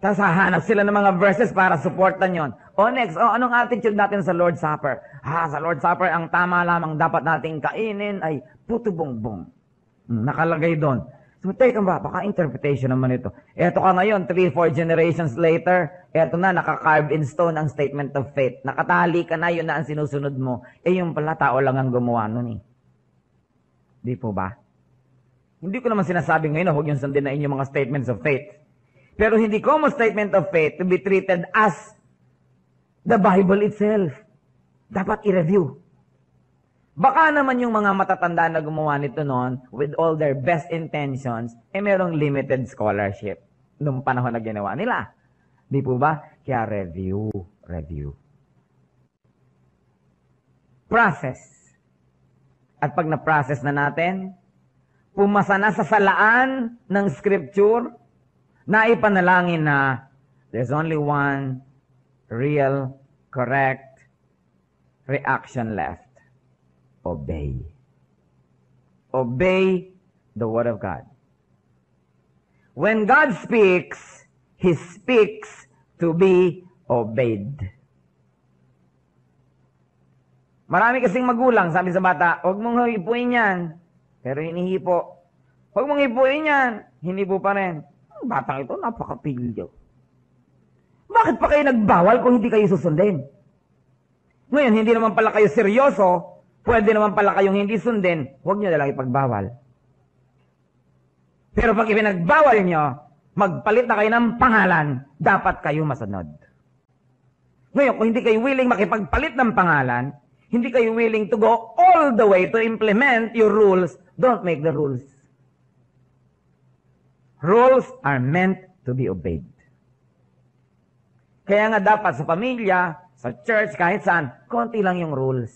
Tapos hahanap sila ng mga verses para supportan yon. O next, o anong attitude natin sa Lord's Supper? Ha, sa Lord's Supper, ang tama lamang dapat nating kainin ay puto bongbong. Nakalagay doon. So, teka ba, baka interpretation naman ito. Eto ka ngayon, three, four generations later, eto na, naka-carve in stone ang statement of faith. Nakatali ka na, yun na ang sinusunod mo. Eh, yung pala, tao lang ang gumawa nun eh. Di po ba? Hindi ko naman sinasabi ngayon, huwag yung sundin na inyong mga statements of faith. Pero hindi ko mo statement of faith to be treated as the Bible itself. Dapat i-review. Baka naman yung mga matatanda na gumawa nito noon, with all their best intentions, eh merong limited scholarship nung panahon na ginawa nila. Di po ba? Kaya review, review. process. At pag na-process na natin, pumasa na sa salaan ng Scripture na ipanalangin na there's only one real, correct reaction left. Obey. Obey the Word of God. When God speaks, He speaks to be obeyed. Marami kasing magulang, sabi sa bata, huwag mong hipuin yan. Pero hinihipo. Huwag mong hipuin yan. Hinipo pa rin. Ang batang ito, napakapilyo. Bakit pa kayo nagbawal kung hindi kayo susundin? Ngayon, hindi naman pala kayo seryoso, pwede naman pala kayong hindi sundin, huwag nyo nalang ipagbawal. Pero pag ipinagbawal nyo, magpalit na kayo ng pangalan, dapat kayo masunod. Ngayon, kung hindi kayo willing makipagpalit ng pangalan, hindi kayo willing to go all the way to implement your rules. Don't make the rules. Rules are meant to be obeyed. Kaya nga dapat sa pamilya, sa church, kahit saan, konti lang yung rules.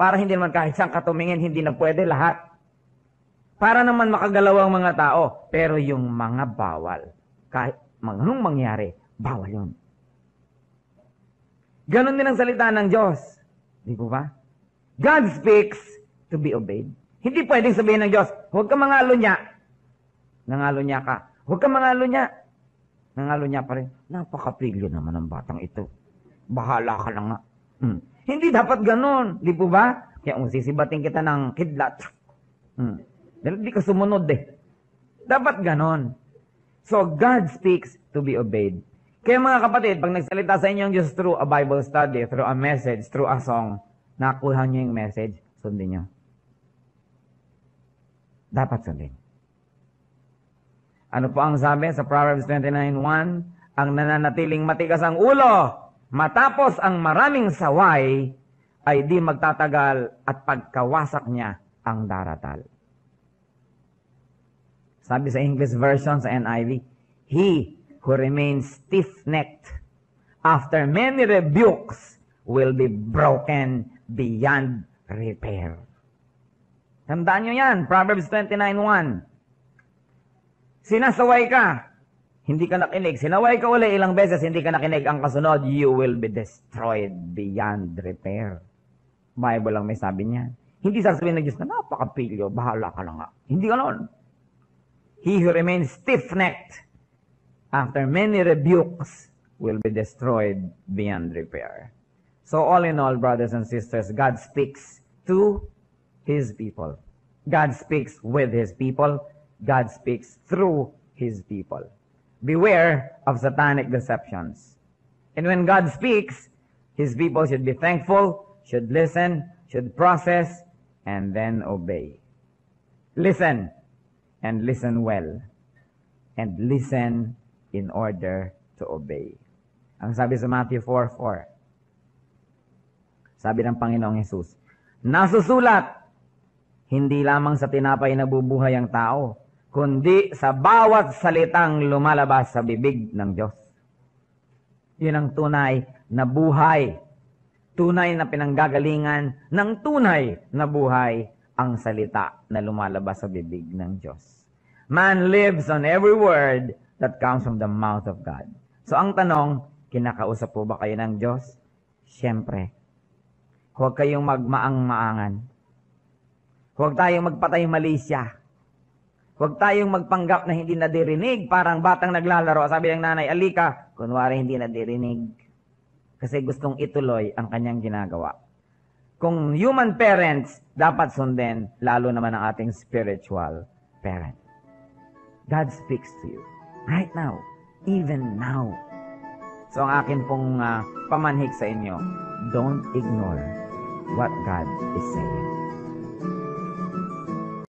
Para hindi naman kahit saan katumingin, hindi na pwede lahat. Para naman makagalawang mga tao, pero yung mga bawal, kahit anong mangyari, bawal yun. Ganon din ang salita ng Diyos. Di po ba? God speaks to be obeyed. Hindi pwedeng sabihin ng Diyos, huwag ka mangalo niya. Nangalo niya ka. Huwag ka mangalo niya. Nangalo niya pa rin. Napakapilyo naman ang batang ito. Bahala ka lang nga. Hmm. Hindi dapat ganun. Di po ba? Kaya kung sisibating kita ng kidlat. Hmm. Dahil di ka sumunod eh. Dapat ganun. So God speaks to be obeyed. Kaya mga kapatid, pag nagsalita sa inyo ang Diyos through a Bible study, through a message, through a song, nakuha nyo yung message, sundin nyo. Dapat sundin. Ano po ang sabi sa Proverbs twenty-nine one? Ang nananatiling matigas ang ulo, matapos ang maraming saway, ay di magtatagal at pagkawasak niya ang daratal. Sabi sa English version sa N I V, He who remains stiff-necked after many rebukes will be broken beyond repair. Tandaan nyo yan, Proverbs twenty-nine one. Sinasaway ka, hindi ka nakinig. Sinaway ka uli ilang beses, hindi ka nakinig. Ang kasunod, you will be destroyed beyond repair. Bible lang may sabi niyan. Hindi sasabihin ng Diyos na napakapilyo, bahala ka lang nga. Hindi ganon. He who remains stiff-necked after many rebukes, will be destroyed beyond repair. So all in all, brothers and sisters, God speaks to His people. God speaks with His people. God speaks through His people. Beware of satanic deceptions. And when God speaks, His people should be thankful, should listen, should process, and then obey. Listen, and listen well, and listen in order to obey. Ang sabi sa Matthew four four, sabi ng Panginoong Hesus, nasusulat, hindi lamang sa tinapay nabubuhay ang tao, kundi sa bawat salitang lumalabas sa bibig ng Diyos. Yun ang tunay na buhay, tunay na pinanggagalingan ng tunay na buhay, ang salita na lumalabas sa bibig ng Diyos. Man lives on every word that comes from the mouth of God. So ang tanong, kinakausap po ba kayo ng Diyos? Siyempre. Huwag kayong magmaang-maangan. Huwag tayong magpatay malisya. Huwag tayong magpanggap na hindi nadirinig. Parang batang naglalaro. Sabi ng nanay, alika, kunwari hindi nadirinig. Kasi gustong ituloy ang kanyang ginagawa. Kung human parents, dapat sundin, lalo naman ang ating spiritual parent. God speaks to you. Right now, even now. So ang akin pong uh, pamanhig sa inyo, don't ignore what God is saying.